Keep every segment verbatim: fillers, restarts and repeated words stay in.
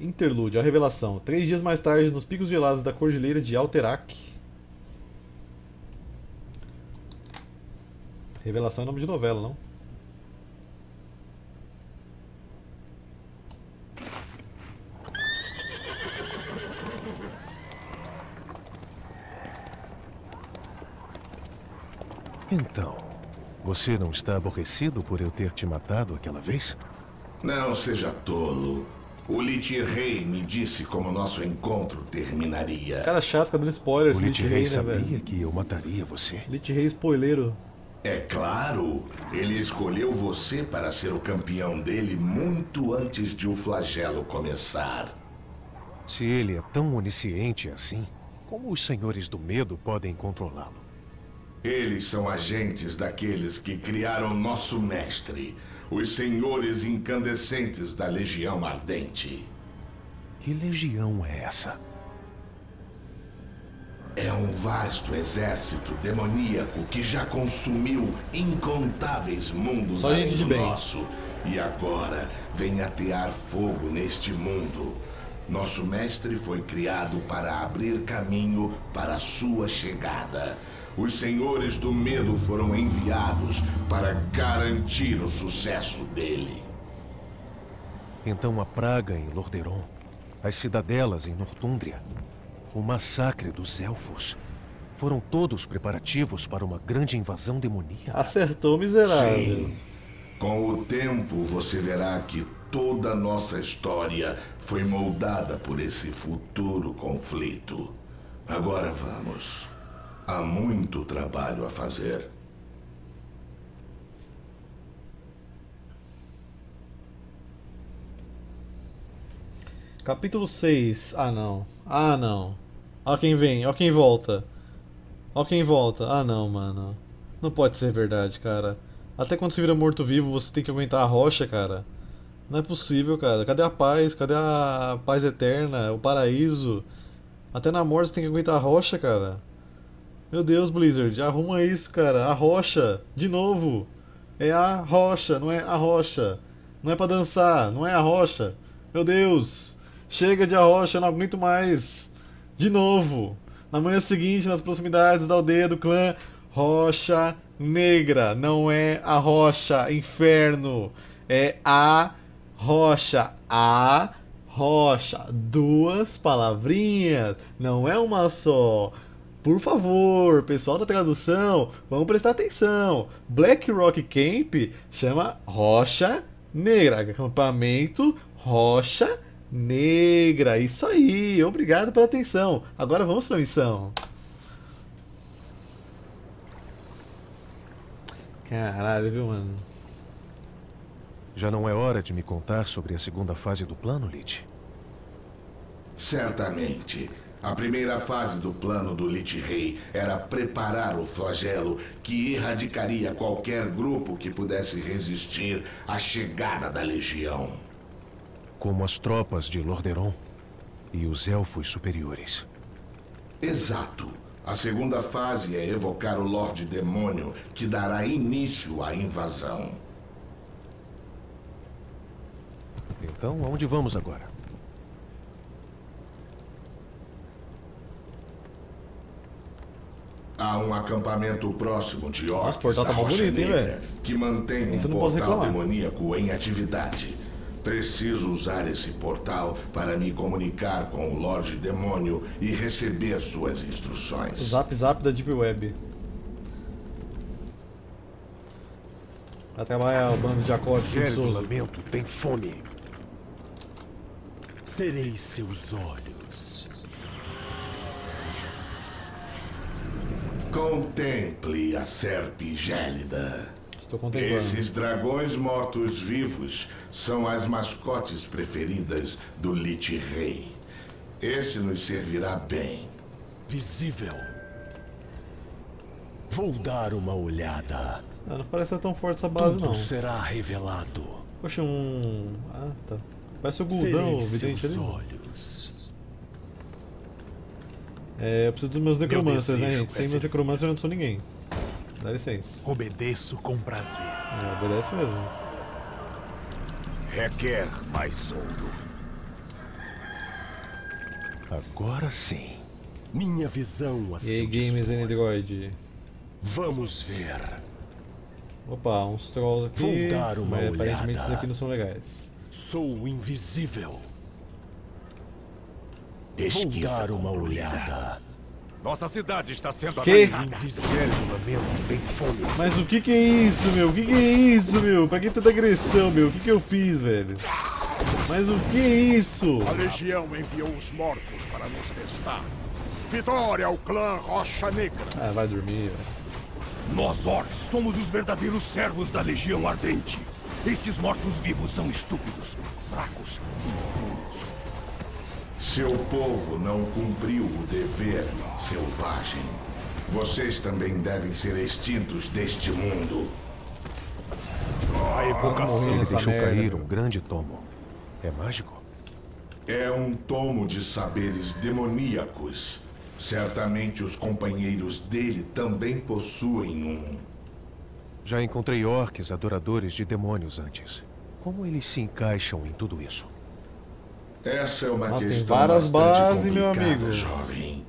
Interlúdio, a revelação. Três dias mais tarde, nos picos gelados da cordilheira de Alterac. Revelação é nome de novela, não? Então, você não está aborrecido por eu ter te matado aquela vez? Não seja tolo. O Lich Rei me disse como nosso encontro terminaria. Cara chato, fica dando spoilers. O Lich Rei, né, sabia, velho, que eu mataria você? Lich Rei spoileiro. É claro, ele escolheu você para ser o campeão dele muito antes de o flagelo começar. Se ele é tão onisciente assim, como os senhores do medo podem controlá-lo? Eles são agentes daqueles que criaram nosso mestre, os senhores incandescentes da Legião Ardente. Que legião é essa? É um vasto exército demoníaco que já consumiu incontáveis mundos além do nosso. E agora vem atear fogo neste mundo. Nosso mestre foi criado para abrir caminho para sua chegada. Os senhores do medo foram enviados para garantir o sucesso dele. Então a praga em Lordaeron, as cidadelas em Nortúndria, o massacre dos elfos, foram todos preparativos para uma grande invasão demoníaca. Acertou, miserável. Sim. Com o tempo você verá que toda a nossa história foi moldada por esse futuro conflito. Agora vamos. Há muito trabalho a fazer. Capítulo seis. Ah, não. Ah, não. Ó quem vem, ó quem volta. Ó quem volta. Ah, não, mano. Não pode ser verdade, cara. Até quando você vira morto-vivo, você tem que aguentar a rocha, cara. Não é possível, cara. Cadê a paz? Cadê a paz eterna? O paraíso? Até na morte você tem que aguentar a rocha, cara. Meu Deus, Blizzard, arruma isso, cara. A rocha, de novo. É a rocha, não é a rocha. Não é pra dançar, não é a rocha. Meu Deus, chega de a rocha, não aguento mais. De novo. Na manhã seguinte, nas proximidades da aldeia do clã Rocha Negra. Não é a rocha, inferno. É a rocha, a rocha. Duas palavrinhas, não é uma só. Por favor, pessoal da tradução, vamos prestar atenção. Blackrock Camp chama Rocha Negra. Acampamento Rocha Negra. Isso aí, obrigado pela atenção. Agora vamos para a missão. Caralho, viu, mano? Já não é hora de me contar sobre a segunda fase do plano, Lich? Certamente. A primeira fase do plano do Lich Rei era preparar o flagelo que erradicaria qualquer grupo que pudesse resistir à chegada da Legião. Como as tropas de Lordaeron e os Elfos Superiores. Exato. A segunda fase é evocar o Lorde Demônio, que dará início à invasão. Então, aonde vamos agora? Há um acampamento próximo de Orcs da Rocha Negra que mantém um portal demoníaco em atividade. Preciso usar esse portal para me comunicar com o Lorde Demônio e receber suas instruções. Zap Zap da Deep Web. Até mais, o bando de acordes. O lamento tem fome. Serei seus olhos. Contemple a Serp Gélida. Estou contemplando. Esses dragões mortos-vivos são as mascotes preferidas do Lich Rei. Esse nos servirá bem. Visível. Vou dar uma olhada. Ah, não parece tão forte essa base. Tudo não. Será revelado. Poxa, um... Ah, tá. Parece o Gul'dan, o vidente ali. Olhos. É, eu preciso dos meus necromancers, né, gente? Sem meus necromancers eu não sou ninguém. Dá licença. Obedeço com prazer. É, obedece mesmo. Requer mais ouro. Agora sim. Minha visão assim. E aí, games e Android. Vamos ver. Opa, uns trolls aqui. Vou dar uma mas olhada. Aparentemente esses aqui não são legais. Sou invisível. Vou dar uma olhada. Nossa cidade está sendo atacada. Mas o que que é isso, meu? O que que é isso, meu? Pra que tanta agressão, meu? O que que eu fiz, velho? Mas o que é isso? A Legião enviou os mortos para nos testar. Vitória ao clã Rocha Negra. Ah, vai dormir, velho. Nós, orcs, somos os verdadeiros servos da Legião Ardente. Estes mortos-vivos são estúpidos, fracos e impuros. Seu povo não cumpriu o dever, selvagem. Vocês também devem ser extintos deste mundo. A evocação ele deixou cair um grande tomo. É mágico? É um tomo de saberes demoníacos. Certamente os companheiros dele também possuem um. Já encontrei orques adoradores de demônios antes. Como eles se encaixam em tudo isso? Essa é uma Nossa, questão tem várias bases, meu amigo. Jovem.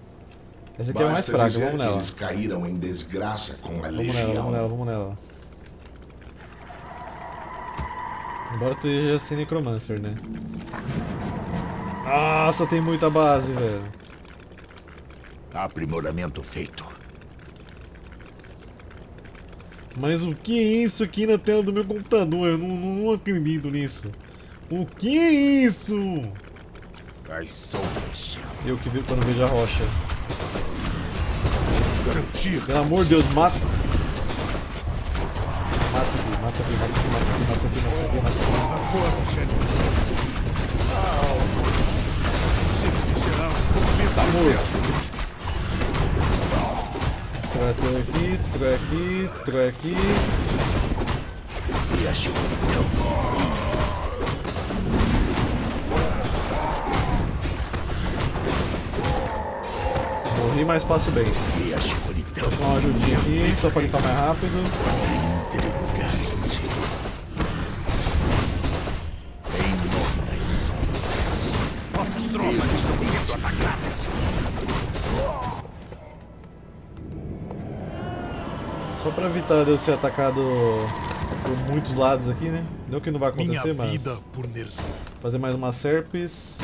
Essa aqui Basta é mais fraca, vamos nela. Eles caíram em desgraça com a vamos legião. Nela, vamos nela, vamos nela. Embora tu seja assim necromancer, né? Nossa, tem muita base, velho. Aprimoramento feito. Mas o que é isso aqui na tela do meu computador? Eu não, não acredito nisso. O que é isso? Eu que vi quando vejo a rocha. Garantir. Pelo amor de Deus, mata. Mata isso aqui, mata isso aqui, mata isso aqui, mata isso aqui, mata isso aqui, mata isso aqui. Está morto. Destrói aqui, destrói aqui, destrói aqui. E acho que e mais passo bem. Vou chamar uma ajudinha aqui, só para limpar mais rápido. Nossas tropas estão sendo atacadas. Só para evitar de eu ser atacado por muitos lados aqui, né? Não que não vai acontecer, mas fazer mais uma Serpes.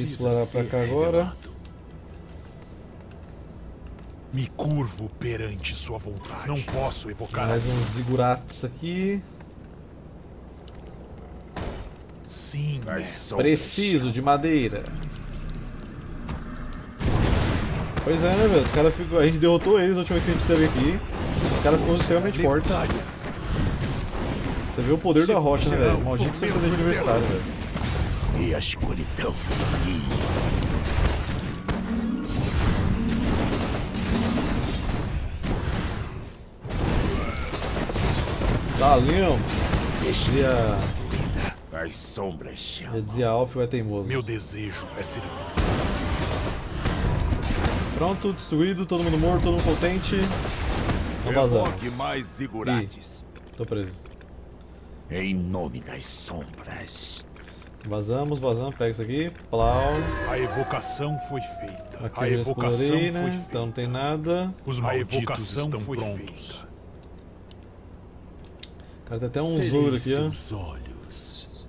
Explorar pra cá agora. Me curvo perante sua vontade. Não posso evocar. Mais uns zigurates aqui. Sim, mas preciso de madeira. Pois é, né, velho? Os caras ficam. A gente derrotou eles a última vez que a gente esteve aqui. Os caras ficam extremamente fortes. Você vê o poder da rocha, né, velho? Maldito seu poder de universitário, velho. E a escuridão. Valeu! Deixei a... As sombras chamam. Eu dizia Alf é teimoso. Meu desejo é servir. Pronto, destruído, todo mundo morto, todo mundo contente. Não vazamos. Mais segurates. Ih, tô preso. Em nome das sombras. Vazamos, vazamos, pega isso aqui, plau. A evocação foi feita. Aqui a evocação explorei, né? foi feita. Então não tem nada. Os a evocação estão foi prontos. Feita. Cara, tem até um tesouro aqui, ó. Olhos.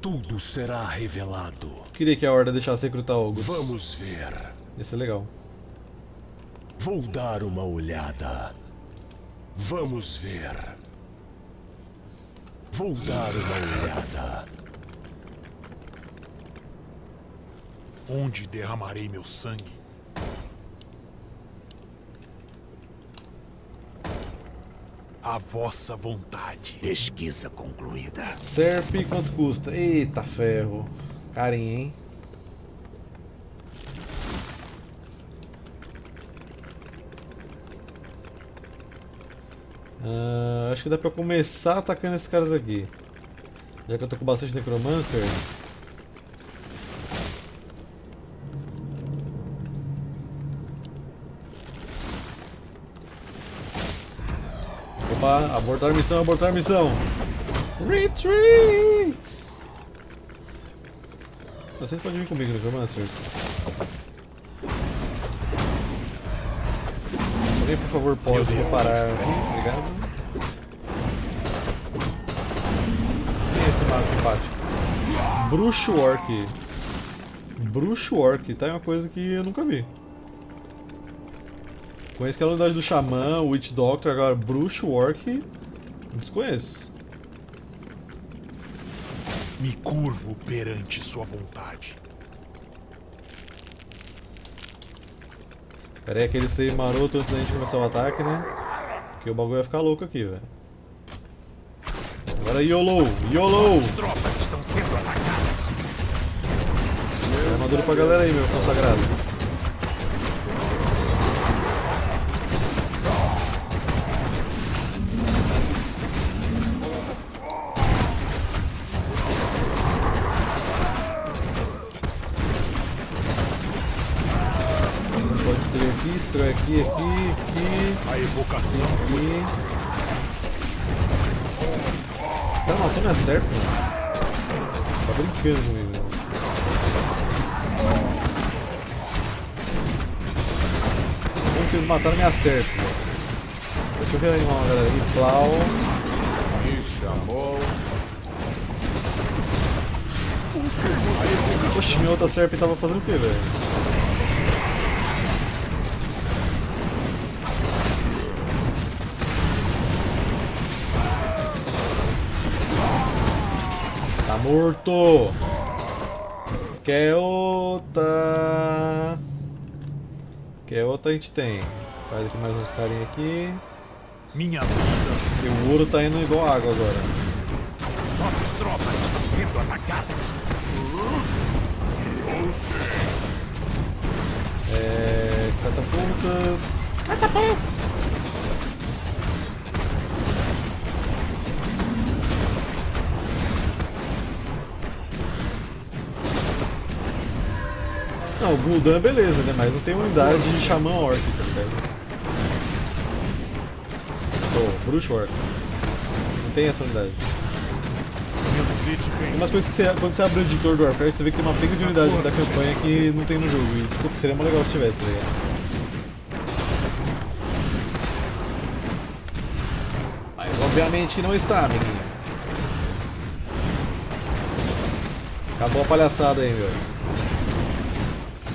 Tudo será revelado. Queria que a horda deixasse recrutar algo. Vamos ver. Isso é legal. Vou dar uma olhada. Vamos ver. Vou dar uma olhada. Onde derramarei meu sangue? A vossa vontade. Pesquisa concluída. Serp, quanto custa? Eita ferro. Carinha, hein? Ah, acho que dá pra começar atacando esses caras aqui. Já que eu tô com bastante necromancer. Opa, abortar missão, abortar missão. Retreat! Vocês podem vir comigo, Necromasters. Alguém, por favor, pode reparar. Obrigado. Quem é esse mago simpático? Bruxo Orc. Bruxo Orc, tá? É uma coisa que eu nunca vi. Conheço aquela unidade do Xamã, Witch Doctor, agora Bruxo Orc, desconheço. Me curvo perante sua vontade. Pera aí, aquele save maroto antes da gente começar o ataque, né? Porque o bagulho vai ficar louco aqui, velho. Agora YOLO! YOLO! As tropas estão sendo atacadas. É armadura pra galera aí, meu consagrado. Destrói aqui, aqui, aqui. A evocação aqui. Esse cara matou minha Serp. Tá brincando comigo. Como que eles mataram minha Serp? Deixa eu reanimar uma galera aí. Plau. Me chamou. Poxa, minha outra Serp tava fazendo o que, velho? Morto! Kel'thuzad! Kel'thuzad a gente tem. Faz aqui mais uns carinha aqui. Minha vida! E o ouro tá indo igual água agora. Nossas tropas estão sendo atacadas! É... catapultas... catapultas! Não, o Gul'dan beleza, né? Mas não tem unidade de Xamã Orc, tá ligado? Oh, Bruxo Orc. Não tem essa unidade. Tem umas coisas que você, quando você abre o editor do Warcraft, você vê que tem uma pega de unidade da campanha que não tem no jogo. E putz, seria mais legal se tivesse, tá ligado? Mas obviamente que não está, amiguinho. Acabou a palhaçada aí, meu.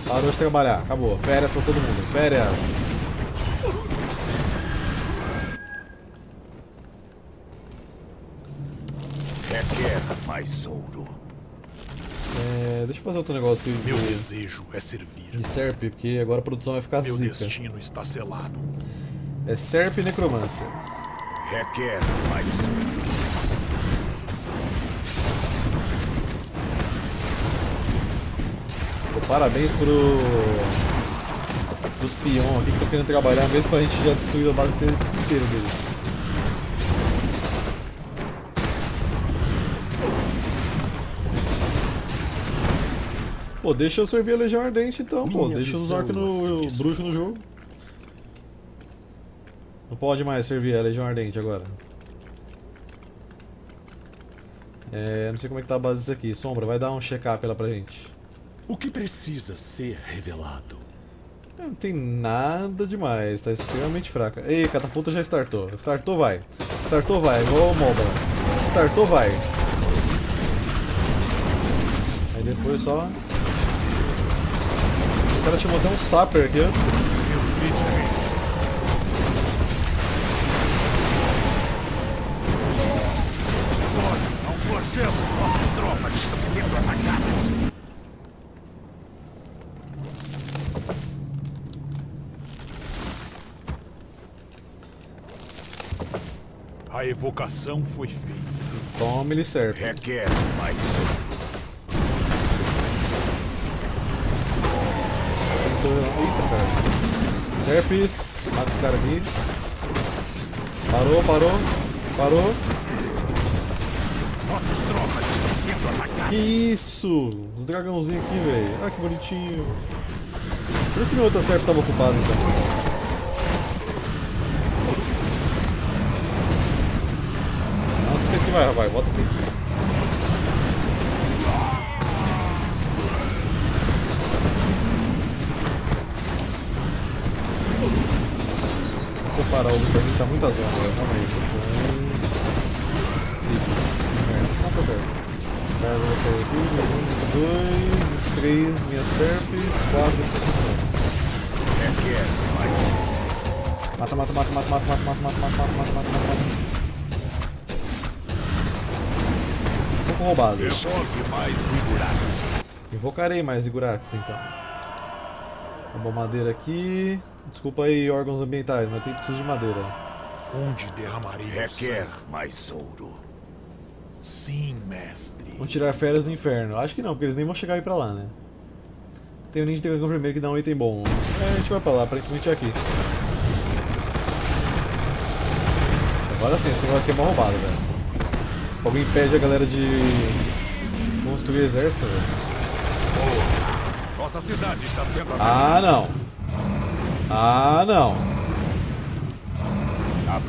Parou de trabalhar, acabou. Férias pra todo mundo, férias! Requer mais ouro. É, deixa eu fazer outro negócio aqui. Meu desejo é servir. De Serp, porque agora a produção vai ficar zica. Meu destino está selado. É Serp e Necromancer. Requer mais ouro. Parabéns pro... pros peões aqui que estão querendo trabalhar, mesmo que a gente já destruiu a base inteira deles. Pô, deixa eu servir a Legião Ardente então, pô, minha deixa os orcs no... bruxo no jogo. Não pode mais servir a Legião Ardente agora. É, não sei como é que tá a base disso aqui. Sombra, vai dar um check-up lá pra gente. O que precisa ser revelado? Não tem nada demais, tá extremamente fraca. Ei, catapulta já startou. Startou vai. Startou vai, igual o MOBA. Startou vai. Aí depois só... os caras chamam até um sapper aqui, ó. A evocação foi feita. Tome-lhe, Serp. Requer mais. Eita, cara. Serpes, mata esse cara aqui. Parou, parou, parou. Nossas tropas estão sendo atacadas. Que isso? Os dragãozinhos aqui, velho. Ah, que bonitinho. Por isso que meu outro Serp estava ocupado, então. vai, vai, volta aqui. Vou parar o Uber, está muita zona, realmente. Ah, tá certo. um, dois, três, minhas serpes, quatro, cinco. Mata, mata, mata, mata, mata, mata, mata, mata, mata, mata, mata, mata, mata. Pouco roubado. Invocarei mais Zigurates então. Uma madeira aqui. Desculpa aí, órgãos ambientais, mas tem preciso de madeira. Onde derramarei requer mais ouro. Sim, mestre. Vão tirar férias no inferno. Acho que não, porque eles nem vão chegar aí pra lá, né? Tem um ninja de dragão vermelho que dá um item bom. É, a gente vai pra lá, aparentemente é aqui. Agora sim, esse negócio aqui é mal roubado, velho. Alguém impede a galera de construir exército, velho. Nossa cidade está sendo... Ah, não. Ah, não.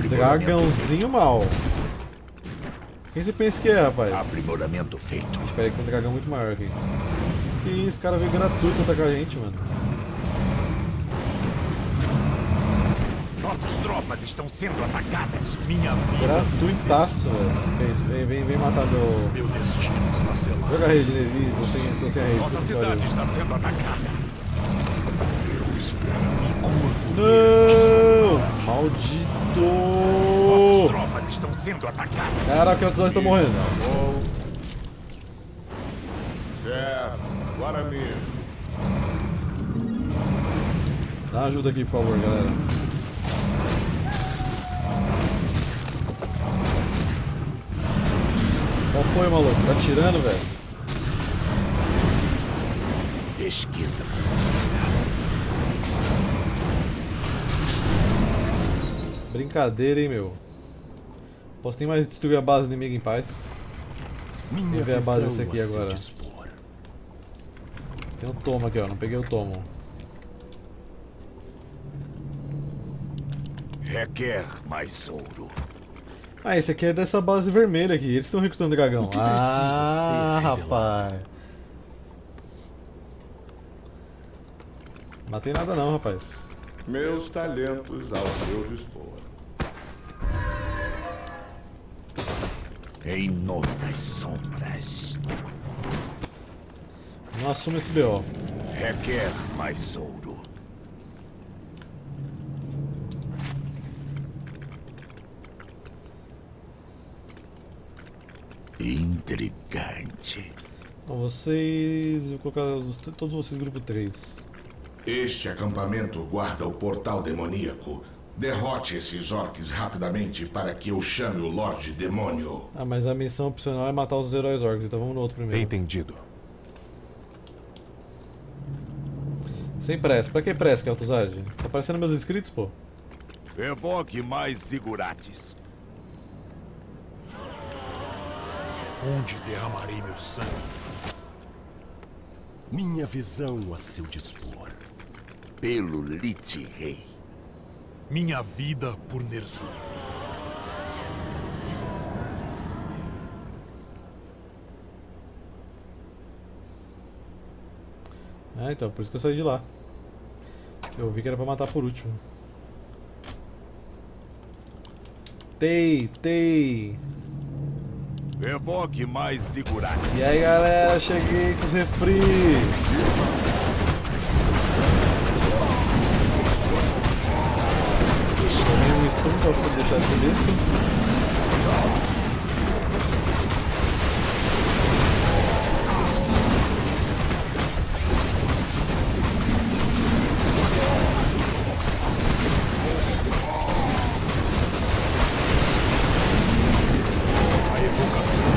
Dragãozinho mal. Quem você pensa que é, rapaz? Aprimoramento feito. Espera que tem um dragão muito maior aqui. Que isso, cara veio gratuito atacar a gente, mano. Nossas tropas estão sendo atacadas. Minha vida. Gratuitaço, velho. Que é isso? Vem, vem, vem matar meu. Meu destino está selado. Joga a rede neles, tô sem, tô sem a rede. Nossa cidade está sendo atacada. Eu espero. Não! Maldito! Tropas estão sendo atacadas. Caraca, os olhos estão morrendo. Certo, agora mesmo. Dá ajuda aqui, por favor, galera. Qual foi, maluco? Tá atirando, velho? Pesquisa. Brincadeira, hein, meu? Posso nem mais destruir a base inimiga em paz. Vou ver a base desse aqui agora. Tem um tomo aqui, ó. Não peguei o tomo. Requer mais ouro. Ah, esse aqui é dessa base vermelha aqui. Eles estão recrutando dragão. Ah, rapaz. Não matei nada não, rapaz. Meus talentos ao seu dispor. Em nome das sombras. Não assuma esse B O. Requer mais ouro. Intrigante. Então vocês... Vou colocar todos vocês grupo três. Este acampamento guarda o portal demoníaco. Derrote esses orcs rapidamente para que eu chame o Lorde Demônio. Ah, mas a missão opcional é matar os heróis orcs, então vamos no outro primeiro. Entendido. Sem pressa. Pra que pressa, Kel'thuzad? Tá aparecendo meus inscritos, pô? Evoque mais Zigurates. Onde derramarei meu sangue? Minha visão a seu dispor. Pelo Lich Rei. Minha vida por Ner'zhul. Ah, então, por isso que eu saí de lá. Eu vi que era pra matar por último. Tei, tei. Evoque mais segurar. E aí, galera, cheguei com os refri. Isso não posso deixar de ser isso. A evocação.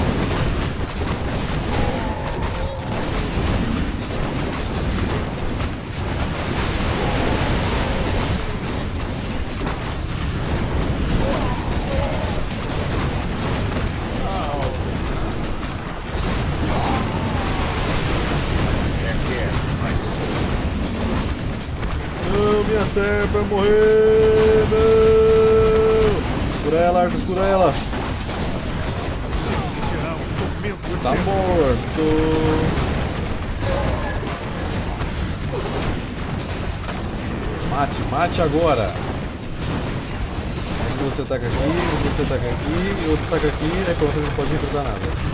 Serp vai morrer! Não! Cura ela, Arcos, cura ela! Está morto. Mate, mate agora. Você ataca aqui, você ataca aqui, e outro ataca aqui, aí pronto, você não pode enfrentar nada.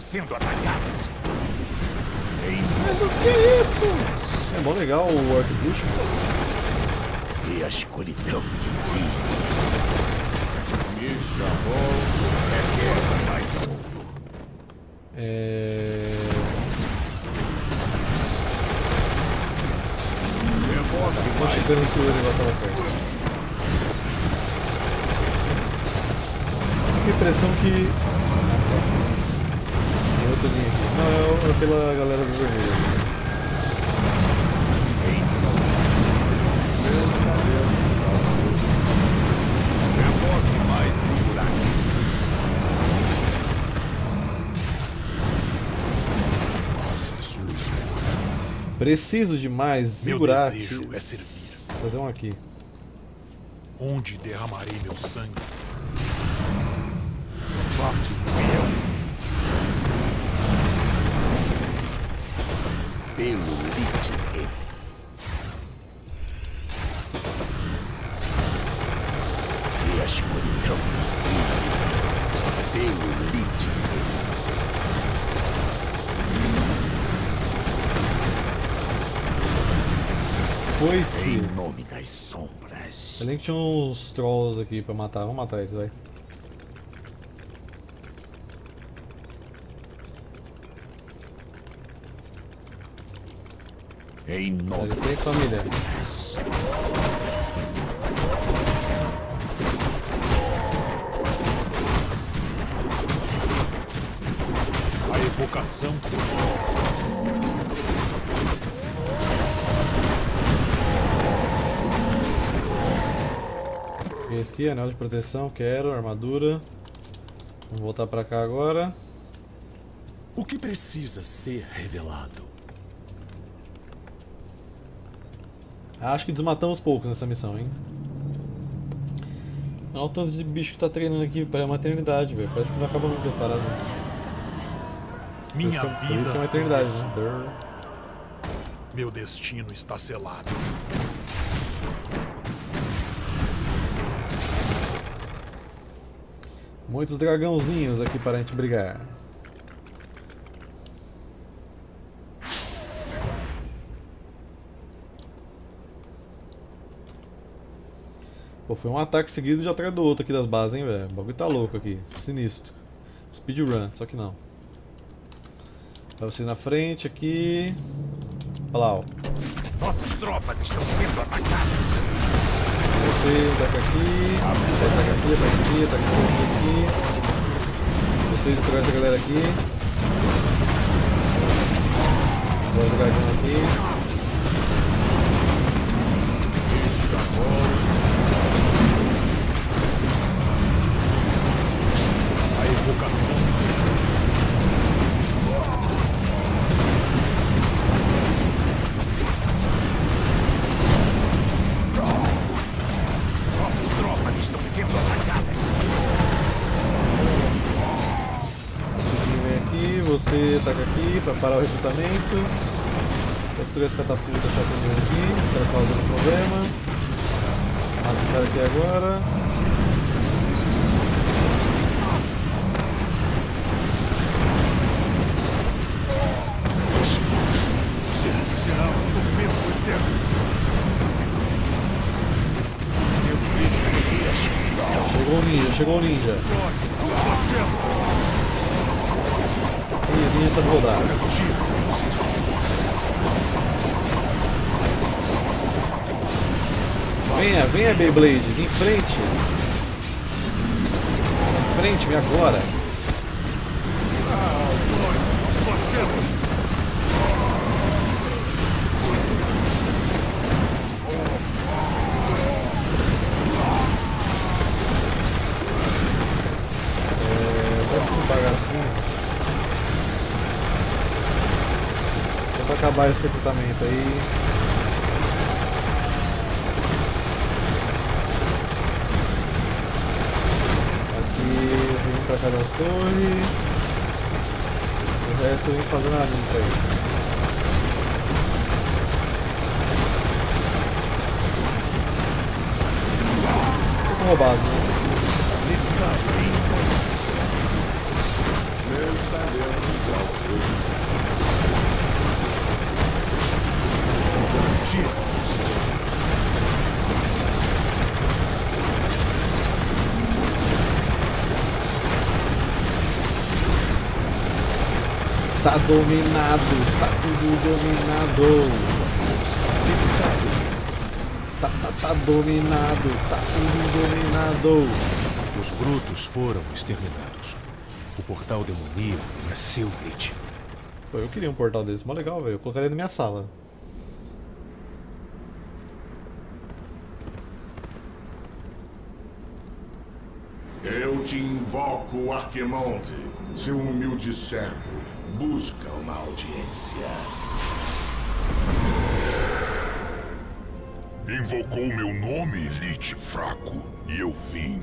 Sendo atacadas. Mas o que é isso? É bom legal o arquibucho. E a escuridão de mim. Me chamou. É mais solto. É... Eu vou chegando em cima e levantar uma certa. Que impressão que... Não, é pela galera do vermelho. Preciso de mais zigurates. Meu desejo é servir. Vou fazer um aqui. Onde derramarei meu sangue? Parte do pelo Lich Rei. E a escuridão pelo Lich Rei. Foi-se. Em nome das sombras. Além que tinha uns trolls aqui pra matar. Vamos matar eles, vai. Em nome de família. A evocação. Esse aqui, anel de proteção, quero, armadura. Vamos voltar pra cá agora. O que precisa ser revelado? Acho que desmatamos poucos nessa missão, hein? Olha o tanto de bicho que tá treinando aqui pra maternidade, velho. Parece que não acaba nunca as paradas. Minha por vida. Isso é uma eternidade, né? Meu destino está selado. Muitos dragãozinhos aqui para a gente brigar. Pô, foi um ataque seguido de atrás do outro aqui das bases, hein, velho. O bagulho tá louco aqui, sinistro. Speedrun, só que não. Tá você na frente aqui. Olha lá, ó. Nossas tropas estão sendo atacadas. Você ataca aqui, ataca aqui, ataca aqui, ataca aqui, aqui. Você destrói essa galera aqui. Agora o dragão aqui. Vocação. Nossas tropas estão sendo atacadas. Vem aqui, você ataca aqui para parar o recrutamento. Destruir essa catapulta chatinha aqui, isso vai causar um problema. Mata esse cara aqui agora. Chegou o ninja. E ninja sabe rodar. Venha, venha Beyblade, vem em frente. Em frente, vem agora. Pagar as contas. acabar esse recrutamento aí. Aqui eu vim pra cada torre. O resto eu vim fazendo a limpa aí. Roubado. Tá dominado, tá tudo dominado. Tá, tá, tá dominado, tá tudo dominado. Os brutos foram exterminados. O portal demoníaco é seu, Lich. Pô, eu queria um portal desse, mó legal, velho. Eu colocaria na minha sala. Eu te invoco, Arquimonde. Seu humilde servo busca uma audiência. Invocou meu nome, Lich fraco, e eu vim.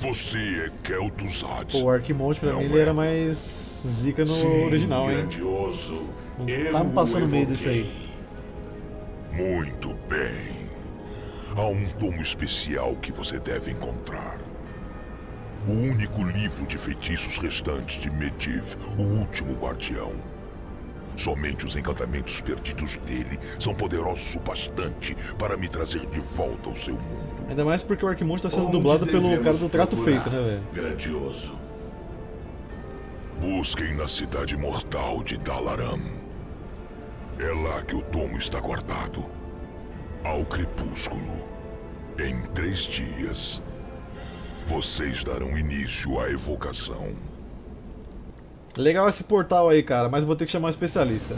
Você é Kel'thuzad. Pô, o Arquimonde pra mim ele era mais zica no Sim, original, hein? Grandioso. Não tava passando meio desse aí. Muito bem. Há um tomo especial que você deve encontrar. O único livro de feitiços restantes de Mediv, o último guardião. Somente os encantamentos perdidos dele são poderosos o bastante para me trazer de volta ao seu mundo. Ainda mais porque o Arquimonde está sendo Onde dublado pelo cara do Trato Feito, né, velho? Grandioso. Busquem na cidade mortal de Dalaran. É lá que o tomo está guardado. Ao crepúsculo, em três dias, vocês darão início à evocação. Legal esse portal aí, cara, mas vou ter que chamar um especialista.